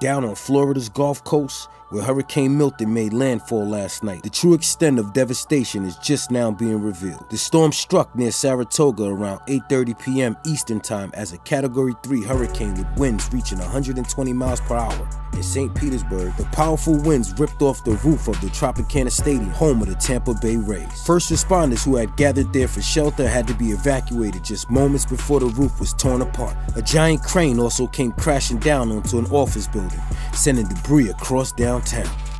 Down on Florida's Gulf Coast, where Hurricane Milton made landfall last night, the true extent of devastation is just now being revealed. The storm struck near Sarasota around 8:30 p.m. Eastern Time as a Category 3 hurricane with winds reaching 120 miles per hour. In St. Petersburg, the powerful winds ripped off the roof of the Tropicana Stadium, home of the Tampa Bay Rays. First responders who had gathered there for shelter had to be evacuated just moments before the roof was torn apart. A giant crane also came crashing down onto an office building, sending debris across downtown.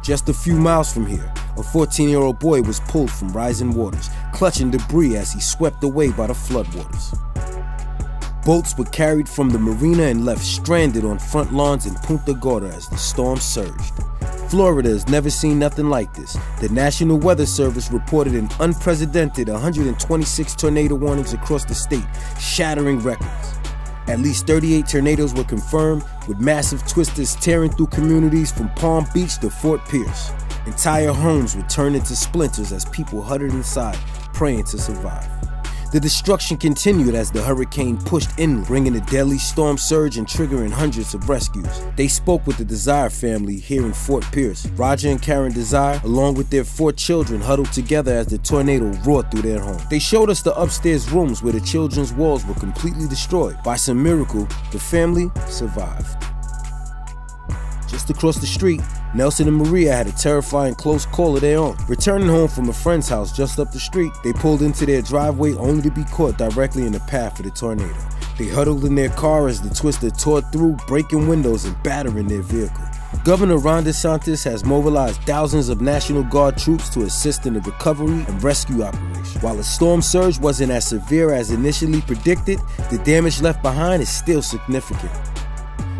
Just a few miles from here, a 14-year-old boy was pulled from rising waters, clutching debris as he swept away by the floodwaters. Boats were carried from the marina and left stranded on front lawns in Punta Gorda as the storm surged. Florida has never seen nothing like this. The National Weather Service reported an unprecedented 126 tornado warnings across the state, shattering records. At least 38 tornadoes were confirmed, with massive twisters tearing through communities from Palm Beach to Fort Pierce. Entire homes were turned into splinters as people huddled inside, praying to survive. The destruction continued as the hurricane pushed inland, bringing a deadly storm surge and triggering hundreds of rescues. They spoke with the Desir family here in Fort Pierce. Roger and Karen Desir, along with their 4 children, huddled together as the tornado roared through their home. They showed us the upstairs rooms where the children's walls were completely destroyed. By some miracle, the family survived. Just across the street, Nelson and Maria had a terrifying close call of their own. Returning home from a friend's house just up the street, they pulled into their driveway only to be caught directly in the path of the tornado. They huddled in their car as the twister tore through, breaking windows and battering their vehicle. Governor Ron DeSantis has mobilized thousands of National Guard troops to assist in the recovery and rescue operation. While the storm surge wasn't as severe as initially predicted, the damage left behind is still significant.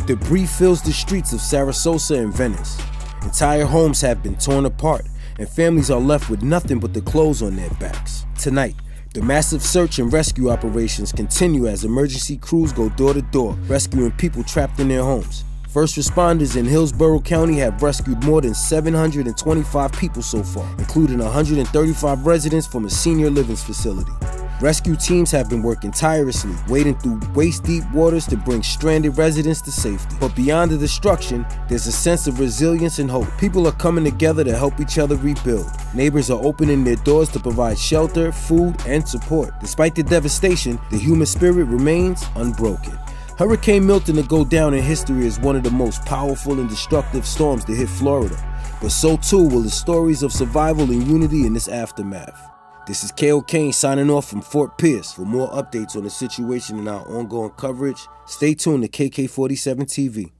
Debris fills the streets of Sarasota and Venice. Entire homes have been torn apart, and families are left with nothing but the clothes on their backs. Tonight, the massive search and rescue operations continue as emergency crews go door to door, rescuing people trapped in their homes. First responders in Hillsborough County have rescued more than 725 people so far, including 135 residents from a senior living facility. Rescue teams have been working tirelessly, wading through waist-deep waters to bring stranded residents to safety. But beyond the destruction, there's a sense of resilience and hope. People are coming together to help each other rebuild. Neighbors are opening their doors to provide shelter, food, and support. Despite the devastation, the human spirit remains unbroken. Hurricane Milton will go down in history as one of the most powerful and destructive storms to hit Florida. But so too will the stories of survival and unity in its aftermath. This is KO Kane signing off from Fort Pierce. For more updates on the situation and our ongoing coverage, stay tuned to KK47TV.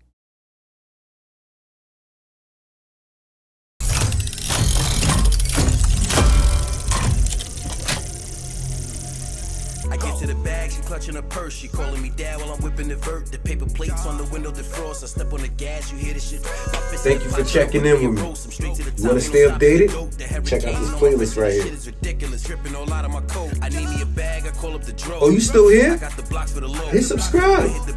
I get to the bag, she clutching her purse. She calling me dad while I'm whipping the vert. The paper plates on the window defrost. I step on the gas, you hear this shit. Thank you for checking in with me. You want to stay updated? Check out this playlist right here. Oh, you still here? Hit subscribe.